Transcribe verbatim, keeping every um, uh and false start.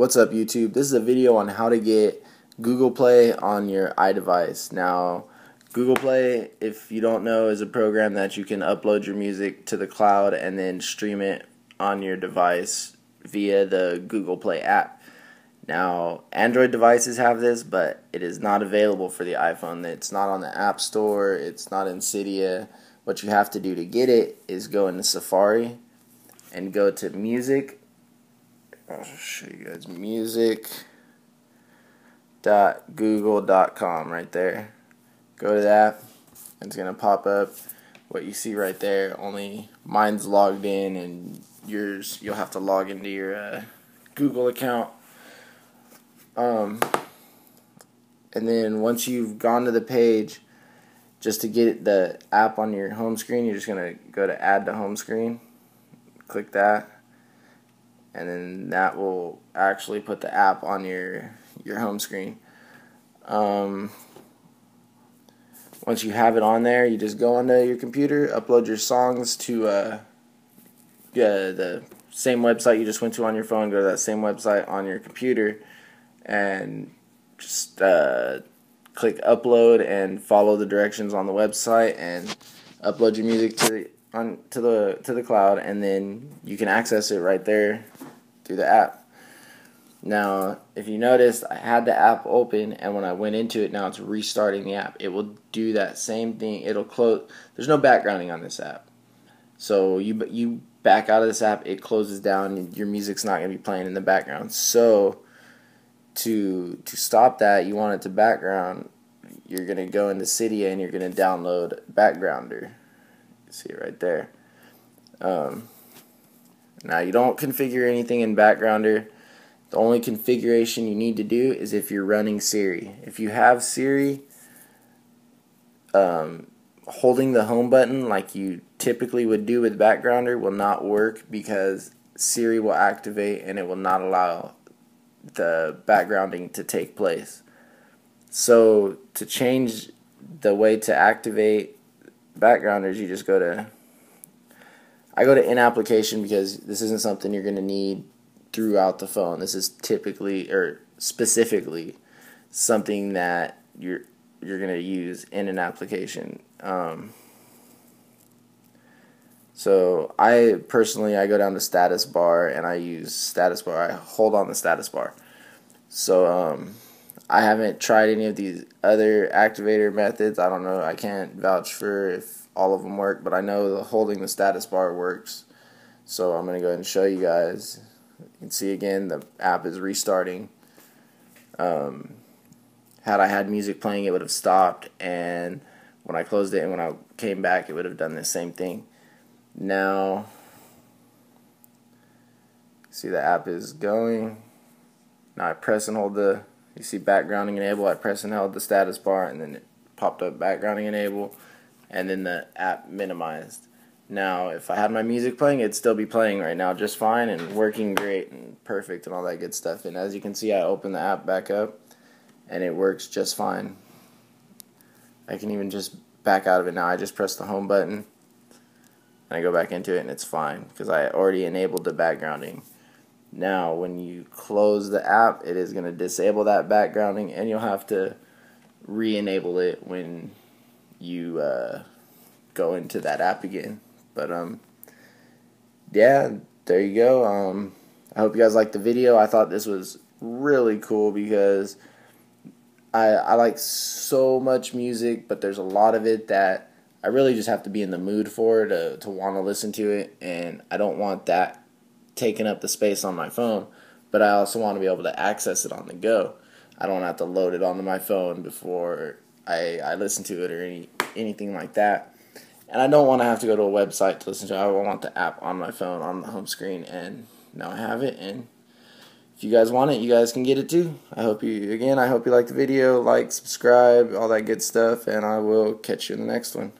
What's up, YouTube? This is a video on how to get Google Play on your iDevice. Now, Google Play, if you don't know, is a program that you can upload your music to the cloud and then stream it on your device via the Google Play app. Now, Android devices have this, but it is not available for the iPhone. It's not on the App Store. It's not in Cydia. What you have to do to get it is go into Safari and go to music. I'll show you guys music dot google dot com right there. Go to that. It's going to pop up what you see right there. Only mine's logged in, and yours, you'll have to log into your uh, Google account. Um, and then once you've gone to the page, just to get the app on your home screen, you're just going to go to add to home screen. Click that. And then that will actually put the app on your your home screen. Um, once you have it on there, you just go onto your computer, upload your songs to uh, yeah, the same website you just went to on your phone. Go to that same website on your computer, and just uh, click upload and follow the directions on the website and upload your music to the on to the to the cloud, and then you can access it right there through the app. Now, if you noticed, I had the app open, and when I went into it, now it's restarting the app. It will do that same thing. It'll close. There's no backgrounding on this app, so you you back out of this app, it closes down, and your music's not going to be playing in the background. So to to stop that, you want it to background. You're going to go into Cydia, and you're going to download Backgrounder. See it right there. Um, now, you don't configure anything in Backgrounder. The only configuration you need to do is if you're running Siri. If you have Siri um, holding the home button like you typically would do with Backgrounder will not work, because Siri will activate and it will not allow the backgrounding to take place. So to change the way to activate Backgrounders, you just go to I go to in application, because this isn't something you're going to need throughout the phone. This is typically or specifically something that you're you're going to use in an application. Um, so I personally I go down to status bar, and I use status bar. I hold on the status bar. So um, I haven't tried any of these other activator methods. I don't know. I can't vouch for if all of them work, but I know the holding the status bar works. So I'm going to go ahead and show you guys. You can see again the app is restarting. Um, had I had music playing, it would have stopped, and when I closed it and when I came back, it would have done the same thing. Now, see the app is going. Now I press and hold the You see backgrounding enable. I press and held the status bar, and then it popped up backgrounding enable, and then the app minimized. Now, if I had my music playing, it'd still be playing right now just fine and working great and perfect and all that good stuff. And as you can see, I open the app back up, and it works just fine. I can even just back out of it now. I just press the home button, and I go back into it, and it's fine because I already enabled the backgrounding. Now, when you close the app, it is going to disable that backgrounding, and you'll have to re-enable it when you uh, go into that app again. But um, yeah, there you go. Um, I hope you guys liked the video. I thought this was really cool because I I like so much music, but there's a lot of it that I really just have to be in the mood for to to want to listen to it, and I don't want that taking up the space on my phone, but I also want to be able to access it on the go. I don't have to load it onto my phone before I, I listen to it or any anything like that. And I don't want to have to go to a website to listen to it. I want the app on my phone, on the home screen, and now I have it. And if you guys want it, you guys can get it too. I hope you, again, I hope you like the video, like, subscribe, all that good stuff, and I will catch you in the next one.